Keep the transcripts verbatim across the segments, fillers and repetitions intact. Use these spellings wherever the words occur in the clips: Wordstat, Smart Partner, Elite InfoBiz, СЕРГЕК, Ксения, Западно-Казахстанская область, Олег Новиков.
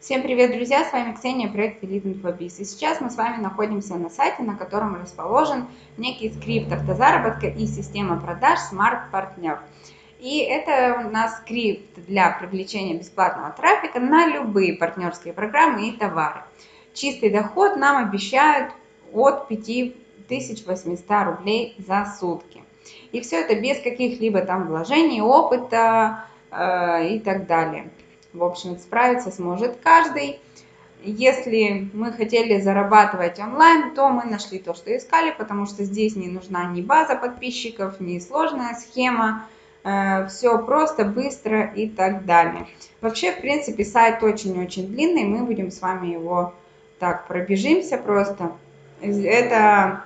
Всем привет, друзья! С вами Ксения, проект Elite InfoBiz. И сейчас мы с вами находимся на сайте, на котором расположен некий скрипт автозаработка и система продаж Smart Partner. И это у нас скрипт для привлечения бесплатного трафика на любые партнерские программы и товары. Чистый доход нам обещают от пяти тысяч восьмисот рублей за сутки. И все это без каких-либо там вложений, опыта э, и так далее. В общем, справиться сможет каждый. Если мы хотели зарабатывать онлайн, то мы нашли то, что искали, потому что здесь не нужна ни база подписчиков, ни сложная схема. Все просто, быстро и так далее. Вообще, в принципе, сайт очень-очень длинный. Мы будем с вами его так пробежимся просто. Это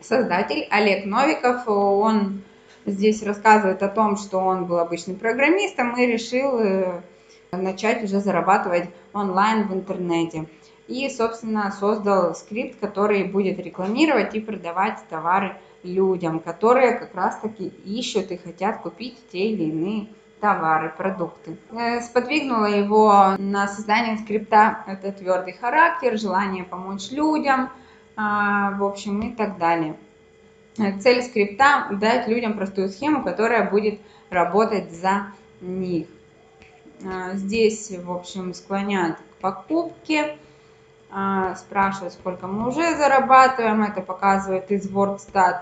создатель Олег Новиков. Он здесь рассказывает о том, что он был обычным программистом и решил начать уже зарабатывать онлайн в интернете. И, собственно, создал скрипт, который будет рекламировать и продавать товары людям, которые как раз-таки ищут и хотят купить те или иные товары, продукты. Сподвигнуло его на создание скрипта это твердый характер, желание помочь людям, в общем, и так далее. Цель скрипта – дать людям простую схему, которая будет работать за них. Здесь, в общем, склоняют к покупке, спрашивают, сколько мы уже зарабатываем. Это показывает из Wordstat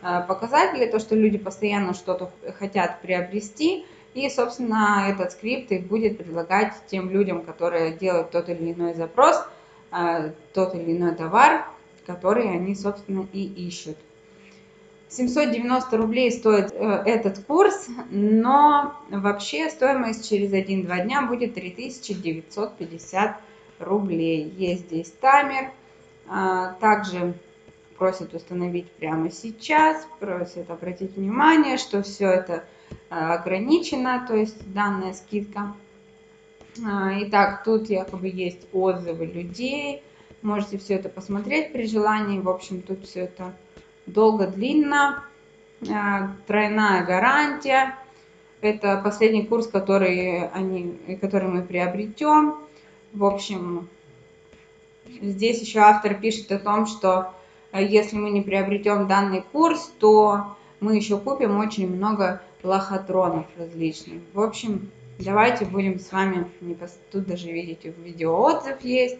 показатели, то, что люди постоянно что-то хотят приобрести. И, собственно, этот скрипт и будет предлагать тем людям, которые делают тот или иной запрос, тот или иной товар, который они, собственно, и ищут. семьсот девяносто рублей стоит этот курс, но вообще стоимость через один-два дня будет три тысячи девятьсот пятьдесят рублей. Есть здесь таймер, также просят установить прямо сейчас, просят обратить внимание, что все это ограничено, то есть данная скидка. Итак, тут якобы есть отзывы людей, можете все это посмотреть при желании, в общем, тут все это долго, длинно, тройная гарантия. Это последний курс, который, они, который мы приобретем. В общем, здесь еще автор пишет о том, что если мы не приобретем данный курс, то мы еще купим очень много лохотронов различных. В общем, давайте будем с вами, тут даже видите, видеоотзыв есть.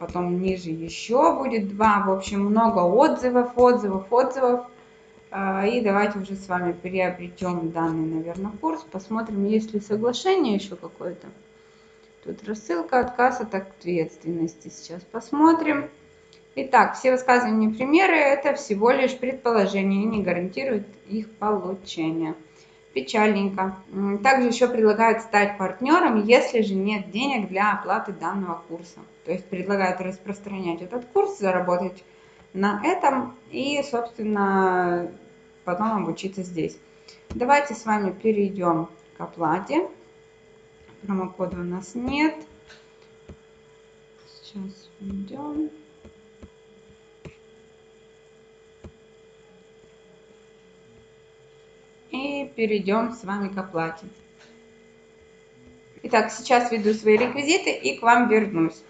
Потом ниже еще будет два, в общем, много отзывов, отзывов, отзывов. И давайте уже с вами приобретем данный, наверное, курс. Посмотрим, есть ли соглашение еще какое-то. Тут рассылка, отказ от ответственности. Сейчас посмотрим. Итак, все высказанные примеры – это всего лишь предположения, не гарантирует их получение. Печальненько. Также еще предлагают стать партнером, если же нет денег для оплаты данного курса. То есть предлагают распространять этот курс, заработать на этом и, собственно, потом обучиться здесь. Давайте с вами перейдем к оплате. Промокода у нас нет. Сейчас идем. И перейдем с вами к оплате. Итак, сейчас введу свои реквизиты и к вам вернусь.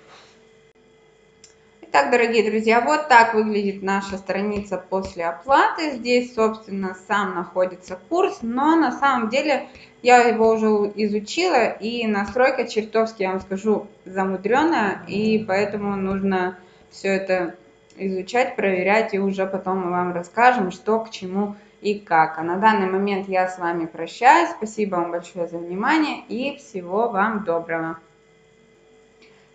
Итак, дорогие друзья, вот так выглядит наша страница после оплаты. Здесь, собственно, сам находится курс, но на самом деле я его уже изучила, и настройка чертовски, я вам скажу, замудренная, и поэтому нужно все это изучать, проверять, и уже потом мы вам расскажем, что к чему и как. А на данный момент я с вами прощаюсь. Спасибо вам большое за внимание и всего вам доброго.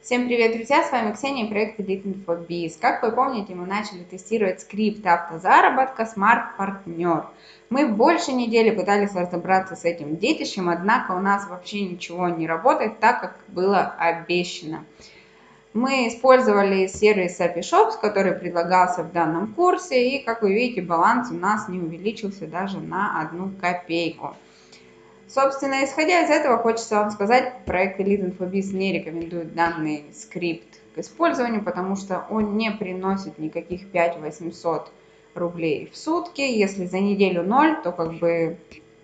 Всем привет, друзья! С вами Ксения и проект Elite InfoBiz. Как вы помните, мы начали тестировать скрипт автозаработка Smart Partner. Мы больше недели пытались разобраться с этим детищем, однако у нас вообще ничего не работает так, как было обещано. Мы использовали сервис эй пи ай Shops, который предлагался в данном курсе, и, как вы видите, баланс у нас не увеличился даже на одну копейку. Собственно, исходя из этого, хочется вам сказать, проект Elite InfoBiz не рекомендует данный скрипт к использованию, потому что он не приносит никаких пять тысяч восемьсот рублей в сутки. Если за неделю ноль, то как бы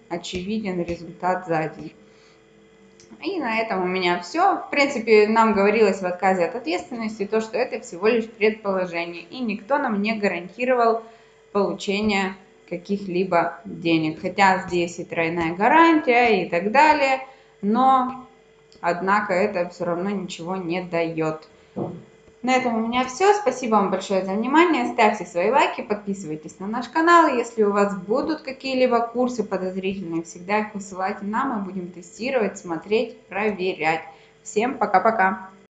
очевиден результат за день. И на этом у меня все. В принципе, нам говорилось в отказе от ответственности то, что это всего лишь предположение, и никто нам не гарантировал получение каких-либо денег. Хотя здесь и тройная гарантия и так далее, но, однако, это все равно ничего не дает. На этом у меня все. Спасибо вам большое за внимание. Ставьте свои лайки, подписывайтесь на наш канал. Если у вас будут какие-либо курсы подозрительные, всегда их высылайте нам. Мы будем тестировать, смотреть, проверять. Всем пока-пока!